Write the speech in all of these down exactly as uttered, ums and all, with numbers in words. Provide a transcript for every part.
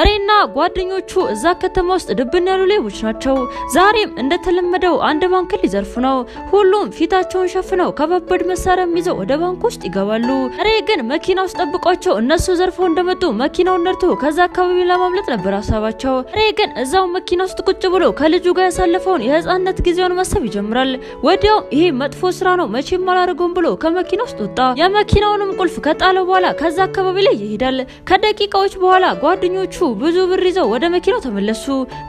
أرينا قادرين يشوف زكاة ماست ربنا لولي وشناچو زاريم عند تلمدو عند بانكلي زرفناو هولوم فيتا تون شفناو كباب برد مسارة ميزو عند بانكوست إجوالو أريجن ماكينا استبقاچو الناس زرفون دمتو ماكينا ونرتو كذا كباب بلا مملت نبراساواچو أريجن زاو ماكينا استكوچبلو كالجوجا سالفون يهز أن نتجزون مسافي جمرال وديوم هي مدفوس رانو ماشي مالارجون بلو كماكينا استوتا يا ماكينا ونمقول فكات على ولا كذا كباب بلا يهدل كداكي كوش بولا قادرين يشوف ብዙ ብር ይዘው ወደ መኪናው ተመለሱ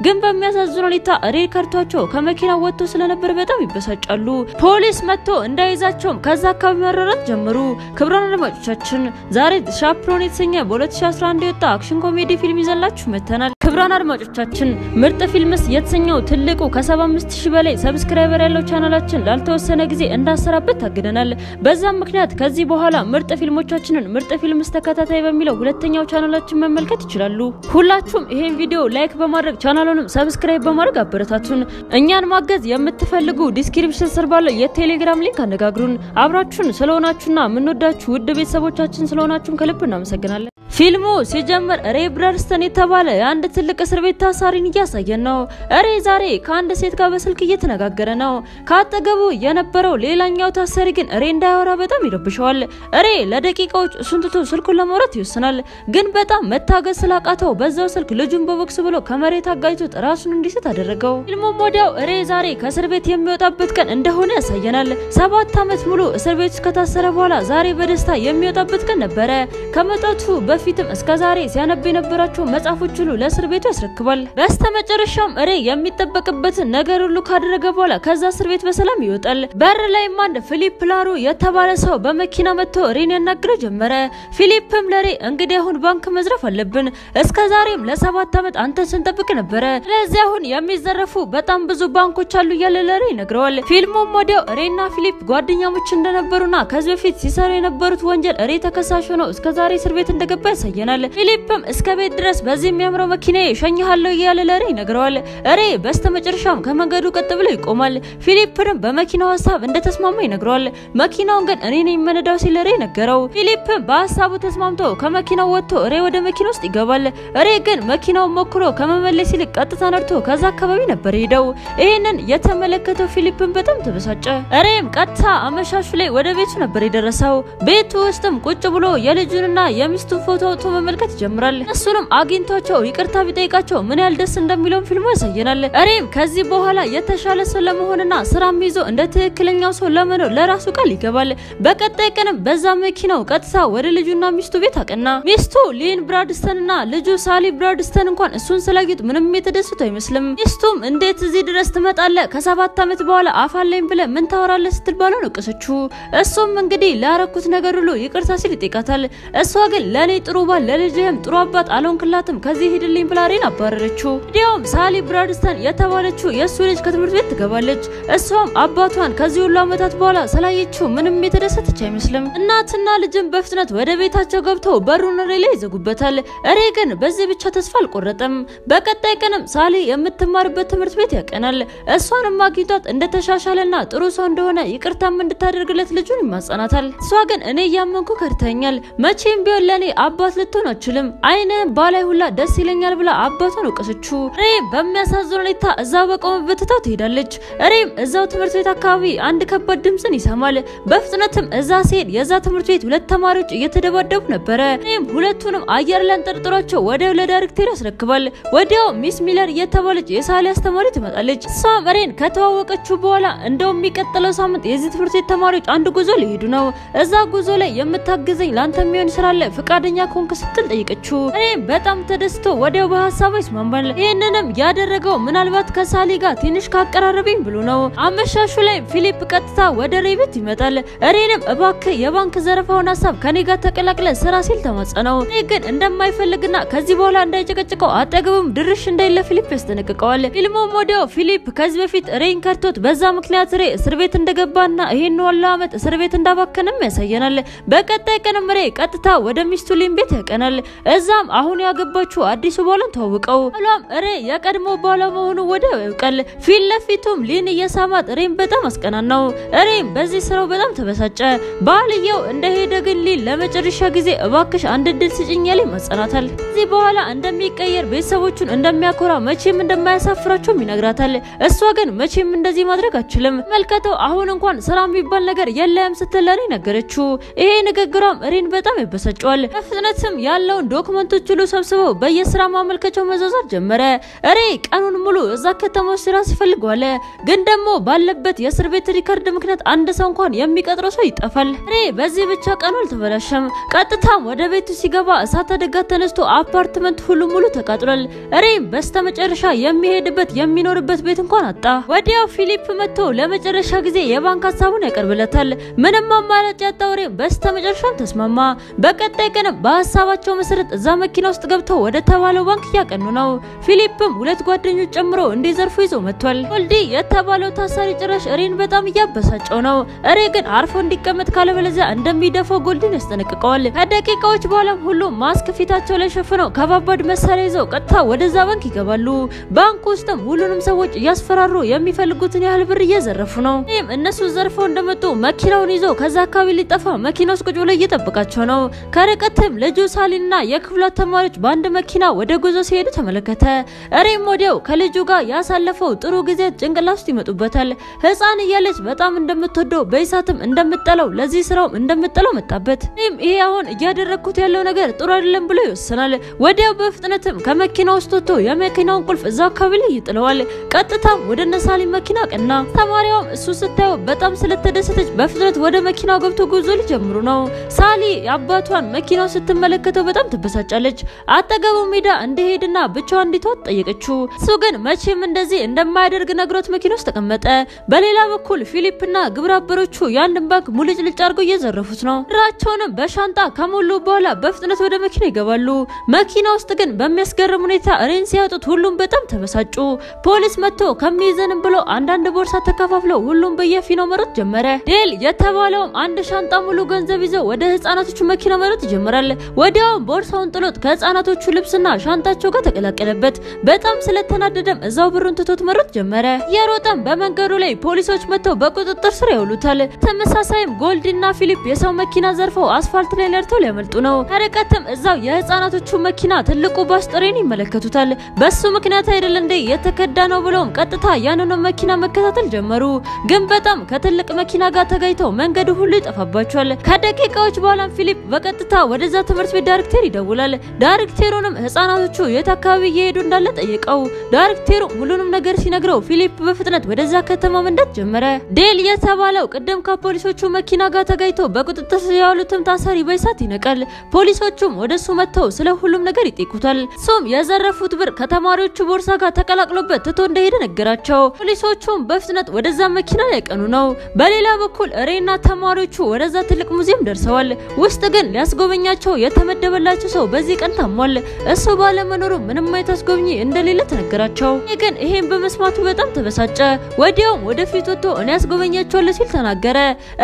ግን በሚያሳዝን ሁኔታ ሬድ ካርታቸው ከመኪናው ወጥቶ ስለነበር በጣም ይበሳጫሉ ፖሊስ መጥቶ እንዳይዛቸው ከዛ ከመረረት ጀመሩ ክብራን አድማጮቻችን ዛሬ ሻፕሮን የተሰኘ በ2011 የወጣ አክሽን ኮሜዲ ፊልም ይዘላችሁ መተናል ክብራን አድማጮቻችን ምርጥ ፊልምስ የተሰኘው ትልቁ ከ75000 በላይ ሰብስክራይበር ያለው ቻናላችን ላልተወሰነ ጊዜ እንዳሰራበት ታግደናል በዛም ምክንያት ከዚህ በኋላ ምርጥ ፊልሞቻችንን ምርጥ ፊልምስ ተከታታይ በሚለው ሁለተኛው ቻናላችን መመልከት ይችላሉ ሁላችሁም ይሄን ቪዲዮ ላይክ በማድረግ ቻናሉንም ሰብስክራይብ በማድረግ አበረታቱን እኛን ማገዝ የምትፈልጉ ዲስክሪፕሽን ስር ባለው የቴሌግራም ሊንክ አነጋግሩን አብራችሁን ስለሆናችሁና ምንወዳችሁ ውድ ቤተሰቦቻችን ስለሆናችሁ ከልብ እናመሰግናለን ፊልሙ ሲጀምር ሬ ብራድስተን የተባለ አንድ ትልቅ እስር ቤት ታሳሪን ያሳየን ነው ሬ ዛሬ ከአንድ ሴት ጋር በስልክ እየተነጋገረ ነው ካጠገቡ የነበረው ሌላኛው ታሳሪ ግን ሬ እንዳያወራ በጣም ይረብሻል ሬ ለደቂቃዎች እሱን ትቶ ስልኩን ለማውራት ይወስናል ግን በጣም መታገስ ስላቃተው በዛው ስልክ ልጁን በቦክስ ብሎ ከመሬት አጋጭቶ ራሱን እንዲስት አደረገው ፊልሙ ወዲያው ሬ ዛሬ ከእስር ቤት የሚወጣበት ቀን እንደሆነ ያሳየናል ሰባት አመት ሙሉ እስር ቤት ከታሰረ በኋላ ዛሬ በደስታ የሚወጣበት ቀን ነበረ ከመጣቱ ፊትም እስከ ዛሬ ሲያነብ የነበረው መጻፎች ሁሉ ለእስር ቤቱ ያስረክባል በስተመጨረሻም ሬ የሚጠበቅበት ነገር ሁሉ ካደረገ በኋላ ከዛ እስር ቤት በሰላም ይወጣል በር ላይ ማንደ ፊሊፕ ላሮ የተባለ ሰው በመኪና መጥቶ ሬን ያናግረው ጀመረ ፊሊፕም ለሬ እንግዲህ አሁን ባንክ መዝረፍ አለብን እስከ ዛሬም ለሰባት አመት አንተን ስንጠብቅ ነበር ስለዚህ አሁን የሚዘረፉ በጣም ብዙ ባንኮች አሉ ያለ ለሬ ይነግረዋል ፊልሙ ወዲያው ሬና ፊሊፕ ጓደኛሞች እንደነበሩና ከዚህ በፊት ሲሰሩ የነበሩት ወንጀል ሬ ተከሳሽ ሆኖ እስከ ዛሬ እስር ቤት እንደገባ ያሳየናል ፊሊፕም እስከ ቤት ድረስ በዚህ የሚያምረው መኪና ይሸኝሃለው ያለ ለሬ ይነግረዋል ሬ በስተመጨረሻም ከመንገዱ ቀጥ ብሎ ይቆማል ፊሊፕንም በመኪናው ሐሳብ እንደተስማማ ይነግረዋል መኪናውን ግን እኔ ነኝ መነዳው ሲል ለሬ ነገረው ፊሊፕም በሐሳቡ ተስማምቶ ከመኪናው ወጥቶ ሬ ወደ መኪናው ውስጥ ይገባል ሬ ግን መኪናው ሞክሮ ከመመለስ ይልቅ ቀጥታ ነርቶ ከዛ አካባቢ ነበር ሄደው ይሄንን የተመለከተው ፊሊፕም በጣም ተበሳጨ ሬም ቀጥታ አመሻሹ ላይ ወደ ቤቱ ነበር የደረሰው ቤቱ ውስጥም ቁጭ ብሎ የልጁንና የሚስቱን ፎቶ መመልከት ጀምራል እሱንም አግኝቶቸው ይቅርታ ቢጠይቃቸው ምን ያህል ደስ እንደሚለው ፊልሙ ያሳየናል ሬም ከዚህ በኋላ የተሻለ ሰው ለመሆንና ስራም ይዞ እንደ ትክክለኛው ሰው ለመኖር ለራሱ ቃል ይገባል በቀጣይ ቀንም በዛ መኪናው ቀጥታ ወደ ልጁና ሚስቱ ቤት አቀና ሚስቱ ሊን ብራድስተንና ልጁ ሳሊ ብራድስተን እንኳን እሱን ስላዩት ምንም የተደሰቱ አይመስልም ሚስቱም እንዴት እዚህ ድረስ ትመጣለህ ከሰባት አመት በኋላ አፋለኝ ብለህ ምን ታወራለህ ስትል ባለው ነቀሰችው እሱም እንግዲህ ላረኩት ነገር ሁሉ ይቅርታ ሲል ይጠይቃታል እሷ ግን ለኔ ጥሩባ ለልጅህም ጥሩ አባት አልሆንክላትም ከዚህ ሄድልኝ ብላሪን አባረረችው ዲያም ሳሊ ብራድስተን የተባለችው የሱ ልጅ ከትምህርት ቤት ትገባለች እሷም አባቷን ከዚህ ሁሉ አመታት በኋላ ስላየችው ምንም የተደሰተች አይመስልም እናትና ልጅም በፍጥነት ወደ ቤታቸው ገብተው በሩን ላይ ይዘጉበታል ሬ ግን በዚህ ብቻ ተስፋ አልቆረጠም በቀጣይ ቀንም ሳሊ የምትማርበት ትምህርት ቤት ያቀናል እሷንም አግኝቷት እንደተሻሻለና ጥሩ ሰው እንደሆነ ይቅርታም እንድታደርግለት ልጁን ይማጸናታል እሷ ግን እኔ ያመንኩ ከርተኛል መቼም ቢሆን ለኔ አባት ልትሆን አትችልም አይነ ባላይ ሁላ ደስ ይለኛል ብላ አባቷን ወቀሰችው ሬ በሚያሳዝን ሁኔታ እዛው በቆመበት ተው ትሄዳለች ሬም እዛው ትምህርት ቤት አካባቢ አንድ ከባድ ድምጽን ይሰማል በፍጥነትም እዛ ሲሄድ የዛ ትምህርት ቤት ሁለት ተማሪዎች እየተደባደቡ ነበር ሬም ሁለቱንም አየር ላይ አንጠርጥሯቸው ወደ ለዳይሬክተር ያስረክባል ወዲያው ሚስ ሚለር የተባለች የሳሊ አስተማሪ ትመጣለች እሷም ሬን ከተዋወቀችው በኋላ እንደው የሚቀጥለው ሳምንት የዚህ ትምህርት ቤት ተማሪዎች አንድ ጉዞ ሊሄዱ ነው እዛ ጉዞ ላይ የምታግዘኝ ላንተ የሚሆን ስራ አለ ፍቃደኛ ኮንክ ስትል ጠይቀችው ሬ በጣም ተደስቶ ወዲያው በሐሳቡ ይስማማል ይሄንንም ያደረገው ምናልባት ከሳሊ ጋር ትንሽ ካቀራረበኝ ብሎ ነው አመሻሹ ላይ ፊሊፕ ቀጥታ ወደ ሬ ቤት ይመጣል ሬንም እባክህ የባንክ ዘረፋውን ሐሳብ ከኔ ጋር ተቀላቅለን ስራ ሲል ተማጸነው ሬ ግን እንደማይፈልግና ከዚህ በኋላ እንዳይጨቀጭቀው አጠገቡም ድርሽ እንዳይለ ፊሊፕ ያስጠነቅቀዋል ፊልሙ ወዲያው ፊሊፕ ከዚህ በፊት ሬን ከርቶት በዛ ምክንያት ሬ እስር ቤት እንደገባና ይሄን ሁሉ አመት እስር ቤት እንዳባከነም ያሳየናል በቀጣይ ቀንም ሬ ቀጥታ ወደ ሚስቱ من بيتك أنا الزام أهون يا جبّت شو أدي سبالن توك أو لام ري يا كرمو بالامون وده قال في لفتهم لين يسامات ريم بدمسك أنا نو ريم بس يسرو بدم تبساتش باليو عنده دقن لي لما ترشح جزء واقش عند الدلس جنيالي مسألة هل زي بحالا عندهم يكير بيسوتشون عندهم يا كورا ما شيء من دم ما يسافرتشون من غرات هل السواقن ما شيء من دزي مدركة شلم ملكته أهونن كون سلام يبان لجر يلا أمس تلاري نجرت شو إيه نجرام ريم بدم بساتش وال فناتهم يلا دوكمنتو تلو سبسو بيسرا ما ملكته مزازر جمرة أريك أنون ملو زكاة موسراس فلقوله قدمو باللبت يسر بيت ريكارد مكنت عند سانكون يمي كدرسو يتقفل ري بزي بتشاك أنول تبلشم قطتام ودا بيتو سيغبا ساتا دغا تنستو أبارتمنت هلو ملو تقاطرل ري بستا مجرشا يمي هيدبت يمي نوربت بيت انكون عطا ودياو فيليب متو لمجرشا غزي يبانك حسابون يقربلتال منما مالج يطاو ري بستا مجرشام تسمما بقطاي كن በሐሳባቸው መሰረት እዛ መኪና ውስጥ ገብተው ወደ ተባለው ባንክ ያቀኑ ነው። ፊሊፕም ሁለት ጓደኞች ጨምሮ እንዲዘርፉ ይዞ መጥቷል። ወልዲ የተባለው ታሳሪ ጭራሽ ሪን በጣም እያበሳጨው ነው። ሪ ግን አርፎ እንዲቀመጥ ካለበለዚያ እንደሚደፋው ጎልድን ያስጠነቅቀዋል። ከደቂቃዎች በኋላም ሁሉ ማስክ ፊታቸው ላይ ሸፍነው ከባባድ መሳሪያ ይዘው ቀጥታ ወደዛ ባንክ ይገባሉ። ባንክ ውስጥም ሁሉንም ሰዎች እያስፈራሩ የሚፈልጉትን ያህል ብር እየዘረፉ ነው። ይህም እነሱ ዘርፈው እንደመጡ መኪናውን ይዘው ከዛ አካባቢ ሊጠፋ መኪናው ውስጥ ቁጭ ብሎ እየጠበቃቸው ነው። ከረቀት ለጆሳሊና የክፍላ ተማሪዎች ባንድ መኪና ወደ ጉዞ ሲሄዱ ተመለከተ። ሪም ወዲያው ከልጁ ጋር ያሳለፈው ጥሩ ጊዜ ጭንቅላት ውስጥ ይመጡበታል። ህፃን እያለች በጣም እንደምትወደው በይሳትም እንደምትጠላው ለዚህ ስራው እንደምትጠላው መጣበት። ሪም ይሄ አሁን እያደረኩት ያለው ነገር ጥሩ አይደለም ብሎ ይወስናል። ወዲያው በፍጥነትም ከመኪናው ውስጥ ወጥቶ የመኪናውን ቁልፍ እዛ አካባቢ ይጥለዋል። ቀጥታ ወደ ነሳሊ መኪና ቀና። ተማሪዋም እሱ ስታየው በጣም ስለተደሰተች በፍጥነት ወደ መኪናው ገብቶ ጉዞ ሊጀምሩ ነው። ሳሊ አባቷን መኪናው ስትመለከተው በጣም ተበሳጫለች። አጠገቡ ሜዳ እንደሄድና ብቻውን እንዲተው ጠየቀችው። እሱ ግን መቼም እንደዚህ እንደማያደርግ ነግሮት መኪና ውስጥ ተቀመጠ። በሌላ በኩል ፊሊፕና ግብራበሮቹ ያንድን ባንክ ሙልጭልጭ አድርገው እየዘረፉት ነው። ራቸውንም በሻንጣ ከሞሉ በኋላ በፍጥነት ወደ መኪና ይገባሉ። መኪና ውስጥ ግን በሚያስገርም ሁኔታ ሪን ሲያጡት ሁሉም በጣም ተበሳጩ። ፖሊስ መጥቶ ከሚይዘንም ብሎ አንዳንድ ቦርሳ ተከፋፍለው ሁሉም በየፊናው መሮጥ ጀመረ። ዴል የተባለውም አንድ ሻንጣ ሙሉ ገንዘብ ይዘው ወደ ህፃናቶቹ መኪና መሮጥ ጀመራል። ወዲያው ቦርሳውን ጥሎት ከህፃናቶቹ ልብስና ሻንጣቸው ጋር ተቀላቀለበት። በጣም ስለተናደደም እዛው ብሩን ትቶት መሮጥ ጀመረ። የሮጠም በመንገዱ ላይ ፖሊሶች መጥተው በቁጥጥር ስር ያውሉታል። ተመሳሳይም ጎልድና ፊሊፕ የሰው መኪና ዘርፈው አስፋልት ላይ ለርተው ሊያመልጡ ነው። አረቀተም እዛው የህፃናቶቹ መኪና ትልቁ ባስ ጥሬን ይመለከቱታል። በሱ ምክንያት አይደል እንዴ የተከዳ ነው ብለውም ቀጥታ ያንኑ መኪና መከታተል ጀመሩ። ግን በጣም ከትልቅ መኪና ጋር ተጋይተው መንገዱ ሁሉ ይጠፋባቸዋል። ከደቂቃዎች በኋላ ፊሊፕ በቀጥታ ወደዛ ትምህርት ቤት ዳይሬክተር ይደውላል። ዳይሬክተሩንም ህፃናቶቹ የት አካባቢ እየሄዱ እንዳለ ጠይቀው ዳይሬክተሩ ሁሉንም ነገር ሲነግረው ፊሊፕ በፍጥነት ወደዛ ከተማ መንዳት ጀመረ። ዴል የተባለው ቀደም ከፖሊሶቹ መኪና ጋር ተጋይተው በቁጥጥር ስር ያሉትም ታሳሪ በይሳት ይነቃል። ፖሊሶቹም ወደሱ መጥተው ስለ ሁሉም ነገር ይጠይቁታል። ሶም የዘረፉት ብር ከተማሪዎቹ ቦርሳ ጋር ተቀላቅሎበት ትቶ እንደሄደ ነገራቸው። ፖሊሶቹም በፍጥነት ወደዛ መኪና ያቀኑ ነው። በሌላ በኩል ሪና ተማሪዎቹ ወደዛ ትልቅ ሙዚየም ደርሰዋል። ውስጥ ግን ሊያስጎበኛቸው የተመደበላቸው ሰው በዚህ ቀን ታሟል። እሱ ባለመኖሩ ምንም አይታስጎብኝ እንደሌለ ተነገራቸው። ግን ይሄን በመስማቱ በጣም ተበሳጨ። ወዲያው ወደ ፊት ወጥቶ እኔ አስጎበኛቸዋለሁ ሲል ተናገረ።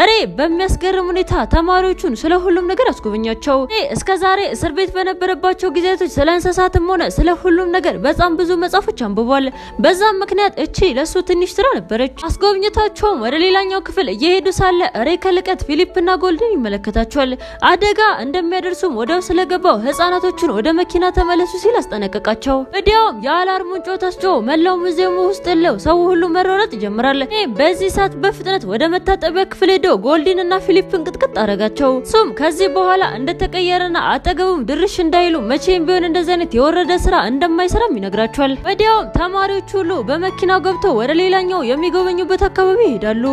ሪ በሚያስገርም ሁኔታ ተማሪዎቹን ስለ ሁሉም ነገር አስጎበኛቸው። እስከዛሬ እስር ቤት በነበረባቸው ጊዜያቶች ስለ እንስሳትም ሆነ ስለ ሁሉም ነገር በጣም ብዙ መጽሐፎች አንብቧል። በዛም ምክንያት እቺ ለሱ ትንሽ ስራ ነበረች። አስጎብኝታቸው ወደ ሌላኛው ክፍል እየሄዱ ሳለ ሪ ከልቀት ፊሊፕና ጎልድን ይመለከታቸዋል። አደጋ እንደሚያደርሱ ወደው ስለገባው ህፃናቶቹን ወደ መኪና ተመለሱ ሲል አስጠነቀቃቸው። ወዲያው ያላርሙን ጮታስጆ መላው ሙዚየሙ ውስጥ ለው ሰው ሁሉ መሮጥ ይጀምራል። በዚህ ሰዓት በፍጥነት ወደ መታጠቢያ ክፍል ሄዶ ጎልዲንና ፊሊፕን ቅጥቅጥ አረጋቸው። ሶም ከዚህ በኋላ እንደተቀየረና አጠገቡም ድርሽ እንዳይሉ መቼም ቢሆን እንደዚህ አይነት የወረደ ስራ እንደማይሰራም ይነግራቸዋል። ወዲያው ተማሪዎች ሁሉ በመኪናው ገብተው ወደ ሌላኛው የሚጎበኙበት አካባቢ ይሄዳሉ።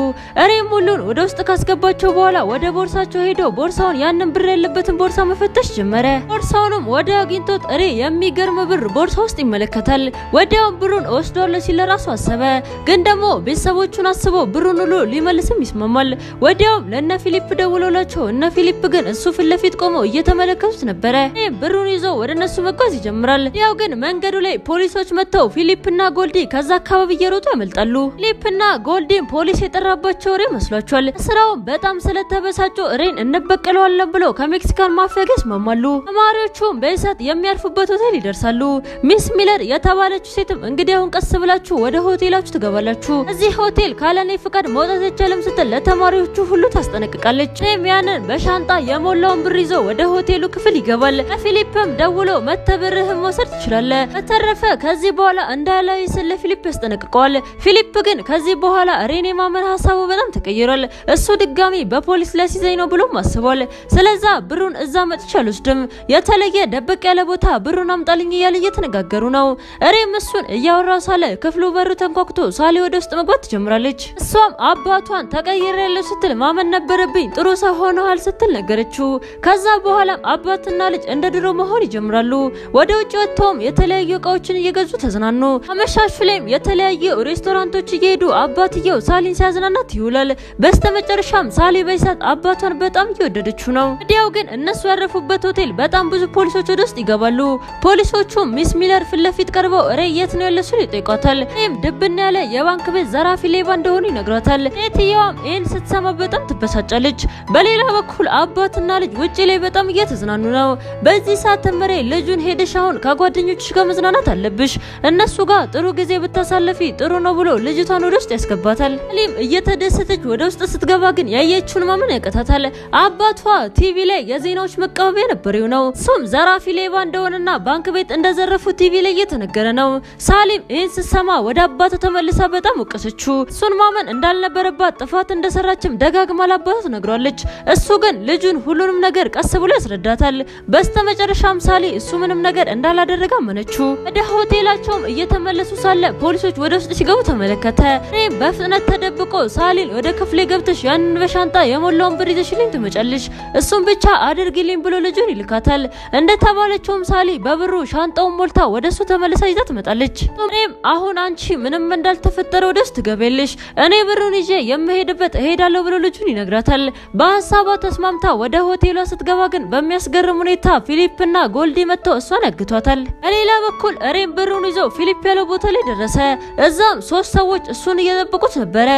እሬም ሁሉን ወደ ውስጥ ካስገባቸው በኋላ ወደ ቦርሳቸው ሄዶ ቦርሳውን ያንን ብር ያለበትን ቦርሳ መፈተሽ ጀመረ። ቦርሳውንም ወዲያው አግኝቶት ሪ የሚገርም ብር ቦርሳ ውስጥ ይመለከታል። ወዲያው ብሩን ወስዶለ ሲል ራሱ አሰበ። ግን ደግሞ ቤተሰቦቹን አስቦ ብሩን ሁሉ ሊመልስም ይስማማል። ወዲያው ለነ ፊሊፕ ደውሎላቸው እነ ፊሊፕ ግን እሱ ፍለፊት ቆሞ እየተመለከቱት ነበር። እ ብሩን ይዞ ወደ ነሱ መጓዝ ይጀምራል። ያው ግን መንገዱ ላይ ፖሊሶች መጥተው ፊሊፕና ጎልዲ ከዛ አካባቢ እየሮጡ ያመልጣሉ። ፊሊፕና ጎልዲን ፖሊስ የጠራባቸው ሪ መስሏቸዋል። ስራው በጣም ስለተበሳጨው ሪን እንበቀለዋለን ብለው ከሜክሲካን ማፊያ በመገስ መማሉ ተማሪዎቹም በእሳት የሚያርፉበት ሆቴል ይደርሳሉ ሚስ ሚለር የተባለች ሴትም እንግዲህ አሁን ቀስ ብላችሁ ወደ ሆቴላችሁ ትገባላችሁ እዚህ ሆቴል ካለኔ ፍቃድ መውጣት አይቻልም ስትል ለተማሪዎቹ ሁሉ ታስጠነቅቃለች ሚያንን በሻንጣ የሞላውን ብር ይዞ ወደ ሆቴሉ ክፍል ይገባል ፊሊፕም ደውሎ መተብርህም ወሰድ ይችላል ተተረፈ ከዚህ በኋላ እንዳላይ ስለ ፊሊፕ ያስጠነቅቀዋል ፊሊፕ ግን ከዚህ በኋላ ሬኔ ማመን ሐሳቡ በጣም ተቀይሯል እሱ ድጋሚ በፖሊስ ለሲዘኝ ነው ብሎ ማስቧል ስለዛ ብሩን እዛ መጥቻለሁ ደም የተለየ ደብቅ ያለ ቦታ ብሩን አምጣልኝ ይያል እየተነጋገሩ ነው ሬም እሱን እያወራው ሳለ ክፍሉ በሩ ተንኳክቶ ሳሊ ወደ ውስጥ መግባት ትጀምራለች እሷም አባቷን ተቀይራለች ስትል ማመን ነበረብኝ ጥሩ ሰው ሆነሃል ስትል ነገረችው ከዛ በኋላ አባትና ልጅ እንደ ድሮ መሆን ይጀምራሉ ወደ ውጭ ወጥተውም የተለያየ እቃዎችን እየገዙ ተዝናኑ አመሻሹለም የተለያየ ሬስቶራንቶች እየሄዱ አባትየው ሳሊን ሲያዝናናት ይውላል በስተመጨረሻም ሳሊ በይሳት አባቷን በጣም እየወደደችው ነው ዲያው ግን እነሱ ያረፉበት ሆቴል በጣም ብዙ ፖሊሶች ወደ ውስጥ ይገባሉ ፖሊሶቹ ሚስ ሚለር ፍለፊት ቀርበው ሬየት ነው ያለሱ ይጠይቋታል እም ድብና ያለ የባንክ ቤት ዘራፊ ሌባ እንደሆነ ይነግራታል እትየዋም እን ስትሰማ በጣም ትበሳጫለች በሌላ በኩል አባትና ልጅ ውጪ ላይ በጣም እየተዝናኑ ነው በዚህ ሰዓት ተመረ ልጁን ሄደሻውን ከጓደኞችሽ ጋር መዝናናት አለብሽ እነሱ ጋር ጥሩ ጊዜ ብታሳለፊ ጥሩ ነው ብሎ ልጅቷን ወደ ውስጥ ያስገባታል ሊም እየተደሰተች ወደ ውስጥ ስትገባ ግን ያየችውን ማመን ያቀታታል አባቷ ቲቪ ላይ የዜናዎች መቀበያ ነበርው ነው ሱም ዘራፊ ሌባ እንደሆነና ባንክ ቤት እንደዘረፉ ቲቪ ላይ እየተነገረ ነው ሳሊም እን ስትሰማ ወደ አባቷ ተመልሳ በጣም ወቀሰችው ሱን ማመን እንዳልነበረባት ጥፋት እንደሰራችም ደጋግማ ለአባቷ ነግራለች እሱ ግን ልጁን ሁሉንም ነገር ቀስ ብሎ ያስረዳታል በስተመጨረሻም ሳሊ እሱ ምንም ነገር እንዳላደረጋ መነቹ ወደ ሆቴላቸው እየተመለሱ ሳለ ፖሊሶች ወደ ውስጥ ሲገቡ ተመለከተ ሬም በፍጥነት ተደብቆ ሳሊን ወደ ክፍሌ ገብተሽ ያን በሻንጣ የሞላውን ብር ይዘሽልኝ ትመጫለሽ እሱም ብቻ አድርግልኝ ብሎ ልጁን ይልካታል እንደተባለችውም ሳሊ በብሩ ሻንጣውን ሞልታ ወደሱ ተመለሳ ይዛ ትመጣለች ሬም አሁን አንቺ ምንም እንዳልተፈጠረ ወደ ውስጥ ገበልሽ እኔ ብሩን ይዤ የምሄድበት እሄዳለሁ ብሎ ልጁን ይነግራታል በሐሳቧ ተስማምታ ወደ ሆቴሏ ስትገባ ግን በሚያስገርም ሁኔታ ፊሊፕና ጎልዲ መጥቶ እሷን አግቷታል በሌላ በኩል ሬም ብሩን ይዞ ፊሊፕ ያለው ቦታ ላይ ደረሰ እዛም ሶስት ሰዎች እሱን እየጠበቁት ነበረ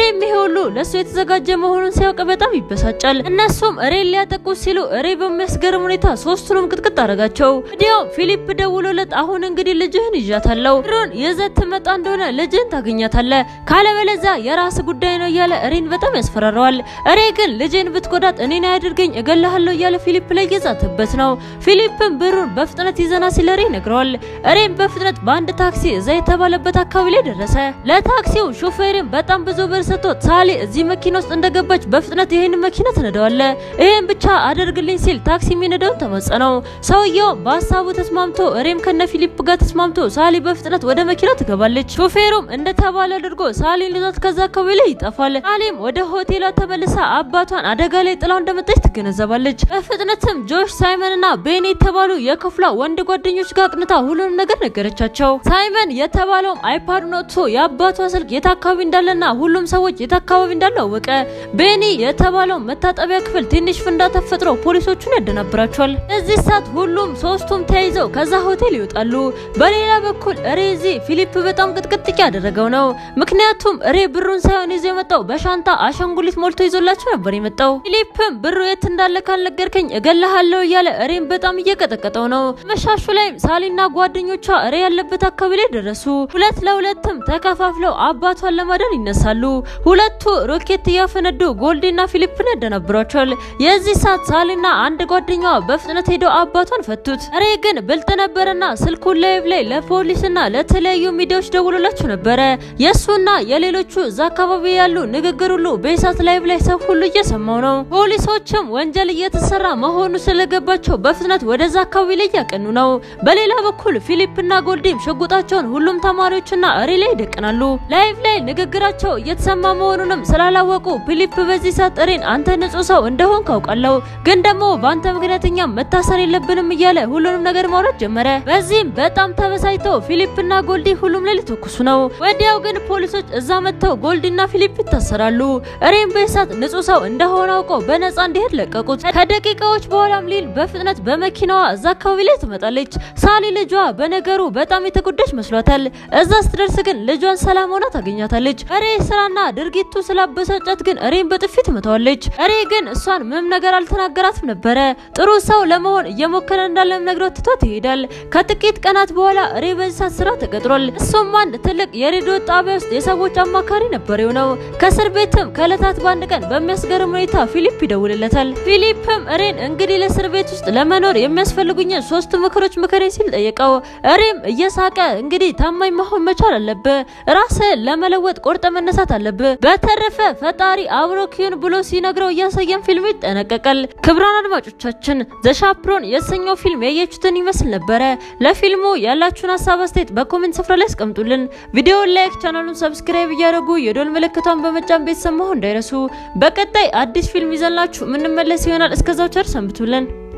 ሬም ይሁሉ ለሱ የተዘጋጀ መሆኑን ሲያውቅ በጣም ይበሳጫል እነሱም ሬን ሊያጠቁ ሲሉ ሬ በሚያስገርም ሁኔታ ሶስቱንም ቅጥቅጥ አደረጋቸው ዲዮ ፊሊፕ ደውሎለት አሁን እንግዲህ ልጅህን ይዣታለሁ ብሩን ይዘት መጣ እንደሆነ ልጅን ታገኛታለህ ካለበለዚያ የራስ ጉዳይ ነው ያለ ሬን በጣም ያስፈራራዋል ሬ ግን ልጅን ብትጎዳት እኔን ያድርገኝ እገልሃለሁ ያለ ፊሊፕ ላይ ይዛተበት ነው ፊሊፕም ብሩን በፍጥነት ይዘና ሲለሪ ነግሯል ሬም በፍጥነት በአንድ ታክሲ እዛ የተባለበት አካባቢ ላይ ደረሰ ለታክሲው ሹፌሩም በጣም ብዙ ብር ሰጥቶት ሳሊ እዚህ መኪና ውስጥ እንደገባች በፍጥነት ይሄን መኪና ተነዳዋለ ይሄን ብቻ አደርግልኝ ሲል ታክሲ የሚነዳው ተመጸነው ሰውየው በሐሳቡ ተስማምቶ ሬም ከነ ፊሊፕ ጋር ተስማምቶ ሳሊ በፍጥነት ወደ መኪና ትገባለች ሹፌሩም እንደተባለ አድርጎ ሳሊ ልጅቷ ከዛ አካባቢ ላይ ይጠፋል ሳሊም ወደ ሆቴሏ ተመልሳ አባቷን አደጋ ላይ ጥላው እንደመጣች ትገነዘባለች በፍጥነትም ጆሽ ሳይመንና ቤኒ የተባሉ የክፍሏ ወንድ ጓደኞች ጋር አቅንታ ሁሉንም ነገር ነገረቻቸው ሳይመን የተባለው አይፓድ ኖቶ ያባቷ ስልክ የታካቢ እንዳለና ሁሉም ሰዎች የታካቢ እንዳለው ወቀ ቤኒ የተባለው መታጠቢያ ክፍል ትንሽ ፍንዳ ተፈጥሮ ፖሊሶቹን ያደናብራቸዋል እዚህ ሰዓት ሁሉም ሶስቱም ተይዘው ከዛ ሆቴል ይወጣሉ በሌላ በኩል ሬዚ ፊሊፕ በጣም ቅጥቅጥ ያደረገው ነው ምክንያቱም ሬ ብሩን ሳይሆን ይዘው መጣው በሻንጣ አሻንጉሊት ሞልቶ ይዞላቸው ነበር የመጣው ፊሊፕም ብሩ የት እንዳለ ካልነገርከኝ እገልሃለሁ ያለ ሬን በጣም እየቀጠቀጠው ነው መሻሹ ላይ ሳሊና ጓደኞቿ ሬ ያለበት አካባቢ ላይ ደረሱ ሁለት ለሁለትም ተከፋፍለው አባቷን ለማዳን ይነሳሉ ሁለቱ ሮኬት ያፈነዱ ጎልዲና ፊሊፕን ያደናብሯቸዋል የዚህ ሰዓት ሳሊና አንድ ጓደኛዋ በፍጥነት ሄደው አባቷን ፈቱት ሬ ግን ብልጥ ነበርና ስልኩን ላይቭ ላይ ለፖሊስና ለተለያዩ ሚዲያዎች ደውሎላቸው ነበረ የሱና የሌሎቹ እዛ አካባቢ ያሉ ንግግር ሁሉ በኢሳት ላይቭ ላይ ሰው ሁሉ እየሰማው ነው ፖሊሶችም ወንጀል እየተሰራ መሆኑ ስለገባቸው በፍጥነት ወደዛ አካባቢ ላይ ያቀኑ ነው በሌላ በኩል ፊሊፕና ጎልዲም ሽጉጣቸውን ሁሉም ተማሪዎችና ሬ ላይ ደቀናሉ ላይቭ ላይ ንግግራቸው እየተሰማ መሆኑንም ስላላወቁ ፊሊፕ በዚህ ሰዓት ሬን አንተ ንጹህ ሰው እንደሆን ካውቃለሁ ግን ደግሞ ባንተ ምክንያትኛ መታሰር የለብንም እያለ ሁሉንም ነገር ማውራት ጀመረ በዚህም በጣም ተበሳይቶ ፊሊፕና ጎልዲ ሁሉም ላይ ተኩሱ ነው ወዲያው ግን ፖሊሶች እዛ መጥተው ጎልዲና ፊሊፕ ይታሰራሉ ሬን በዚህ ሰዓት ንጹህ ሰው እንደሆነ አውቀው በነፃ እንዲሄድ ለቀቁት ከደቂቃዎች በኋላም ሊል በፍጥነት በመኪናዋ እዛ አካባቢ ላይ ትመጣለች ሳሊ ልጇ በነገሩ በጣም የተጎዳች መስሏታል እዛ ስትደርስ ግን ልጇን ሰላም ሆና ታገኛታለች ሬ ስራና ድርጊቱ ስላበሳጫት ግን ሬን በጥፊት መታዋለች ሬ ግን እሷን ምንም ነገር አልተናገራትም ነበር جمرة تروساو لمون يمكننا دلهم نقرأ تطهيدل كتكيت كانت بولا ريبز سرات قدرل سومان تلك يريدو تابيس ديسابو جمع كارين بريونو كسر بيتهم كالتات باندكن بمسجر مريتا فيليب بدول لتل فيليب هم أرين انجري لسر بيتوس لمنور يمس فلقينا سوست مكروش مكرسيل أيكاو أريم يساق انجري تامي مهم مشار اللب راسه لما لود قرط من نسات اللب بترفه فتاري أوروكيون بلوسين نقرأ يساقين فيلميت أنا ككل كبران الموجودين The Chaperom يسنجو فيلم يجتني مثل برا لا فيلمو يلا تشونا سابستيت بكم من سفر لسكم تولن فيديو لايك قناتنا سبسكرايب يارجو يدول ملكتهم بمجان بيسموهن ديرسو بكتاي أديس فيلم يزلنا شو من ملسيونا اسكازوتشر سام بتولن.